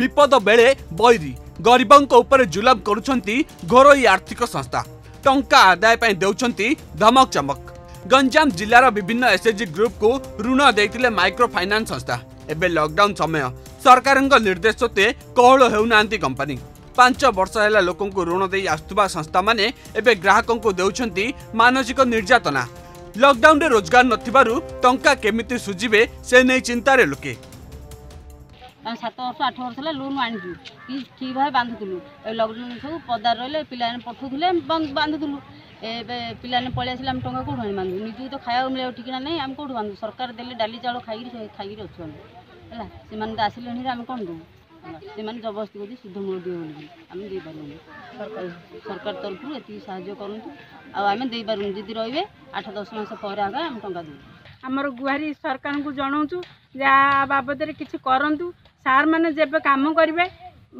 विपद बेले बयरी गरीबों उपर जुलम करुछंती घरोई आर्थिक संस्था टंका आदाय पई देउछंती धमक चमक। गंजाम जिलार विभिन्न एसएचजी ग्रुप को ऋण देते माइक्रो फाइनान्स संस्था। एबे लॉकडाउन समय सरकार निर्देश सत्वे कोहल होना कंपनी 5 वर्ष है लोक ऋण दे आसुवा संस्था माने एबे ग्राहकों को देउछंती मानसिक निर्यातना। लॉकडाउन रे रोजगार नथिबारु टंका केमिति सुजिबे से नै चिंता रे लोके 7 वर्ष 8 वर्ष है लोन आनी ठीक भाव बांधुलु लॉकडाउन सब पदार रही पे पठुले बांधुलु पिला पलैस टाँग कौट बांधु निजी तो खाया मिले ठिकना नहीं आम कौट बांधु सरकार देले डाली चाउल खाई खाई अच्छे है से आसिले आम कौन दू से जबरदस्ती कर शुद्ध मूल दिए आम दे पार सरकार तरफ ये साहय करूँ जदि रे 8-10 मास आगे आम टाँग दू आमर गुहारी सरकार को जनाऊँ जहाँ बाबद कि करूँ सार मैंने जब कम करेंगे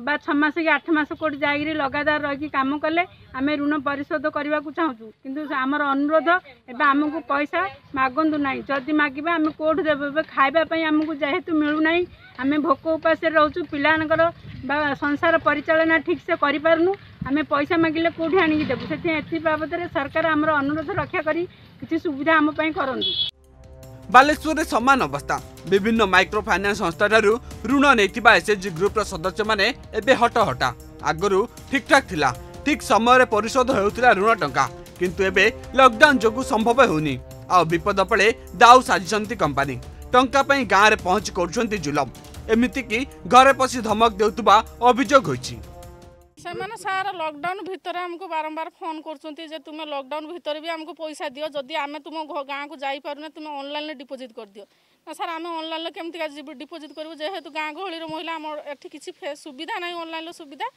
6 मास कि 8 मास कोट जाए लगातार रही कम कले आम ऋण परिशोध करने को चाहूँ कि आमर अनुरोध एवं आमको पैसा मागंतु ना जदि मागे आम कौट देवे खावाई आमको जेहेतु मिलूना आम भोक उपास रोचु पिलानकर संसार परिचालना ठीक से करूँ आम पैसा मागिले कौटी आणिकी देवु से बाबद सरकार आमर अनुरोध रक्षा करी किसी सुविधा आम करूँ। बालेश्वर रे समान अवस्था विभिन्न माइक्रो फाइनान्स संस्था ठारू ऋण नैतिबा एसएचजी ग्रुप रा सदस्य माने एबे हटहटा आगरु ठीक ठाक थिला ठीक समय रे परिशोध हेउथिला ऋण टंका किंतु एबे लॉकडाउन जगु संभव हेउनी आ विपद पळे दाउ साजिसंती कंपनी टंका पई गां रे पहुंच करछंती जुलम एमिति की घरे पसी धमक देउतबा अभियोग होइछि। सेमाने सारा लॉकडाउन भितर आमको बारंबार फोन करछंती जे तुमे लॉकडाउन भितर भी आमको पैसा दियो जदि आमे तुम गाँ को जाई पारुना तुम ऑनलाइन ले डिपोजिट कर दियो ना सर आम ऑनलाइन केमती डिपोजिट करू जेहेतु गाँ गहली महिला आम एठी किसी सुविधा ना ऑनलाइन सुविधा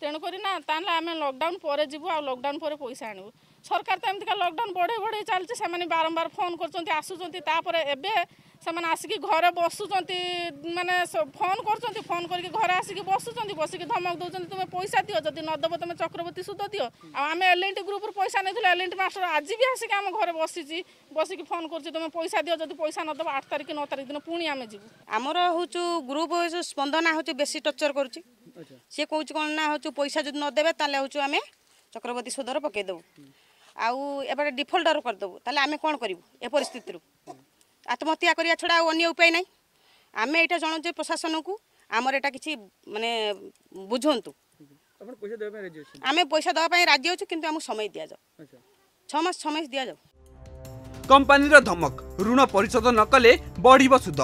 तेणुकना ताला आम लॉकडाउन पर जीवु आ लॉकडाउन पर पैसा आणबू सरकार तो एमती लॉकडाउन बढ़े बढ़े चलती से बारंबार फोन करछंती आसुछंती तापर एबे सेमाने आसिक घर बसुंट माने फोन कर फोन करके घर आसिक बसुंट बसिक धमक दौरान तुम पैसा दियो जदि नदेव तुम चक्रवर्ती सुद दियो आम एलएनटी ग्रुप पैसा नहीं एलएनटी मास्टर आज भी आसिक आम घर बसी बसिक फोन कर पैसा दियो जदि पैसा नदेव 8 तारीख 9 तारीख दिन पुणी आम जी आमर हूँ ग्रुप स्पंदना हूँ बेसी टर्चर करुच्ची सी कौच कौन ना हूँ पैसा जो नदेवे तेल हूँ आम चक्रवर्ती सुदर पकईदेव आबार डिफल्टर करदेव तेल आम कौन करूँ ए परिस्थितर आत्महत्या करिया छड़ा अन्य उपाय ना आम ये जनाऊे प्रशासन को आमर एटा कि माने बुझंतु आम पैसा देवाई राजी अच्छे किंतु आम समय दि जाओ 6 मास दि जाओ। कंपनी धमक ऋण परिशोध न कले बढ़िबो सुद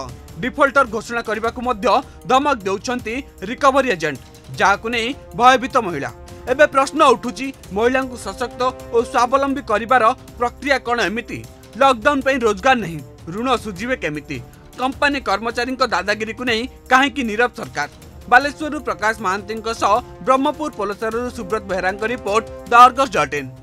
डिफॉल्टर घोषणा करने को मध्य धमक देउछंती रिकवरी एजेंट जहां नहीं भयभीत महिला। एबे प्रश्न उठुची महिला को सशक्त और स्वावलंबी करिवार प्रक्रिया कौन एमिति लॉकडाउन पर रोजगार नहीं ऋण सुझिबे केमिति कंपनी कर्मचारी दादागिरी को नहीं कहीं नीरव सरकार। Baleshwar Prakash Mahanti Brahmapur Polasara Subrat Behera report theargus.in।